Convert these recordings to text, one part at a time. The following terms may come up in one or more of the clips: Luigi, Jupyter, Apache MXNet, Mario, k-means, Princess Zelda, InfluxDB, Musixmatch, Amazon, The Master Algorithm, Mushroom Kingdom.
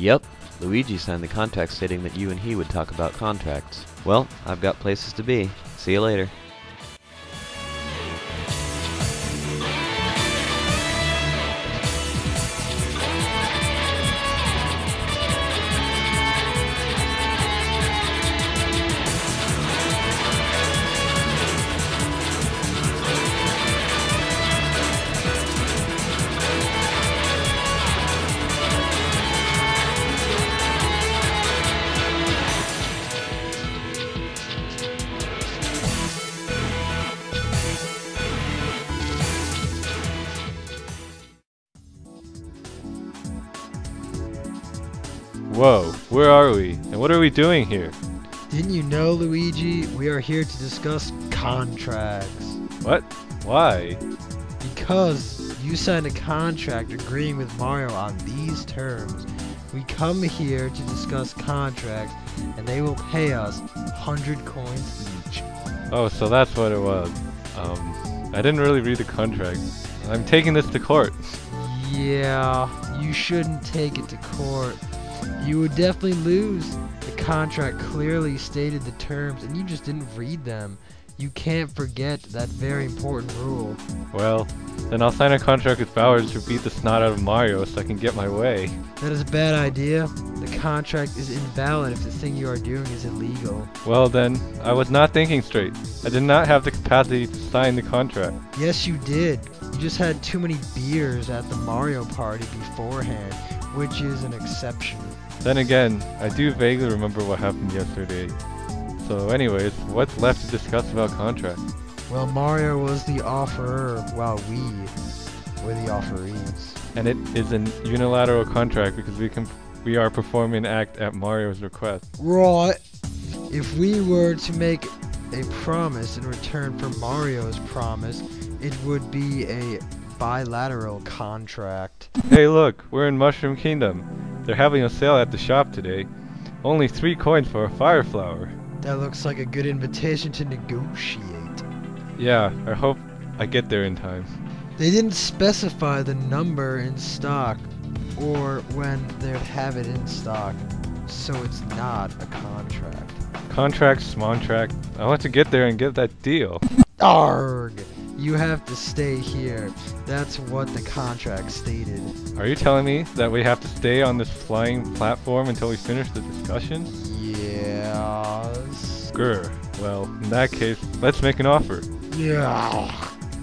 Yep, Luigi signed the contract stating that you and he would talk about contracts. Well, I've got places to be. See you later. Whoa, where are we? And what are we doing here? Didn't you know, Luigi? We are here to discuss contracts. What? Why? Because you signed a contract agreeing with Mario on these terms. We come here to discuss contracts, and they will pay us 100 coins each. Oh, so that's what it was. I didn't really read the contract. I'm taking this to court. Yeah, you shouldn't take it to court. You would definitely lose. The contract clearly stated the terms and you just didn't read them. You can't forget that very important rule. Well, then I'll sign a contract with Bowers to beat the snot out of Mario so I can get my way. That is a bad idea. The contract is invalid if the thing you are doing is illegal. Well then, I was not thinking straight. I did not have the capacity to sign the contract. Yes you did. You just had too many beers at the Mario party beforehand, which is an exception. Then again, I do vaguely remember what happened yesterday. So anyways, what's left to discuss about contracts? Well, Mario was the offerer while we were the offerees. And it is a unilateral contract because we are performing an act at Mario's request. Right. If we were to make a promise in return for Mario's promise, it would be a bilateral contract. Hey look, we're in Mushroom Kingdom. They're having a sale at the shop today. Only 3 coins for a fire flower. That looks like a good invitation to negotiate. Yeah, I hope I get there in time. They didn't specify the number in stock or when they have it in stock, so it's not a contract. Contract, smontract. I want to get there and get that deal. Arrgh! You have to stay here. That's what the contract stated. Are you telling me that we have to stay on this flying platform until we finish the discussion? Yes. Grr. Well, in that case, let's make an offer. Yeah.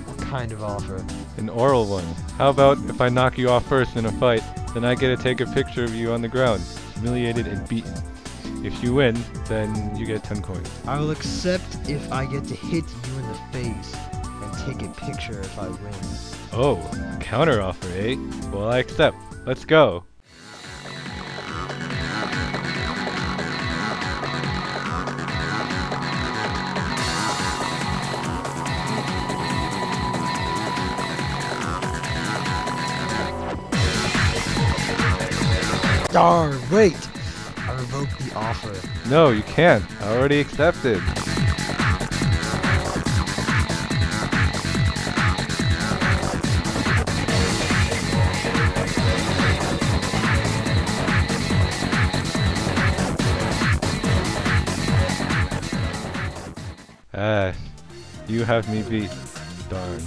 What kind of offer? An oral one. How about if I knock you off first in a fight, then I get to take a picture of you on the ground, humiliated and beaten. If you win, then you get 10 coins. I will accept if I get to hit you in the face. Take a picture if I win. Oh, counter offer, eh? Well, I accept. Let's go. Darn, wait! I revoked the offer. No, you can't. I already accepted. You have me beat. Darn.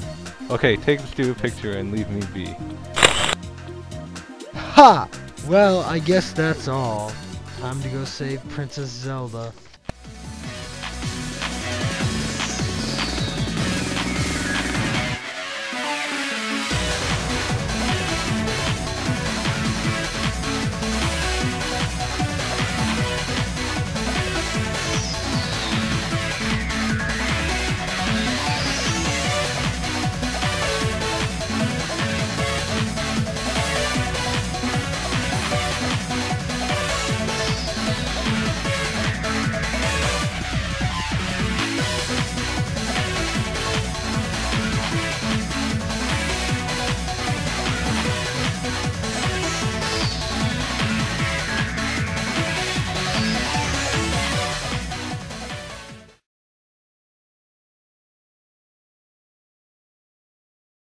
Okay, take the stupid picture and leave me be. Ha! Well, I guess that's all. Time to go save Princess Zelda.